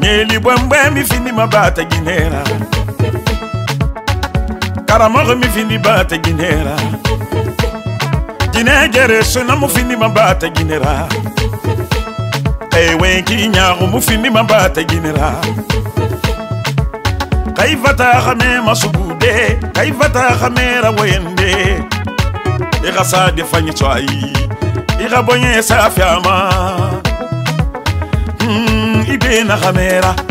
Neli bwembwe mi fini mabata Guinera. Karamore mi fini bata Guinera. Guinée gere suna mu fini mabata Guinera. Ewe kinyaru mu fini mabata Guinera. Kaivata khame masubude, kaivata khame rawende. Irasa defanyi chwai, irabonye safiama. Ibena khamera.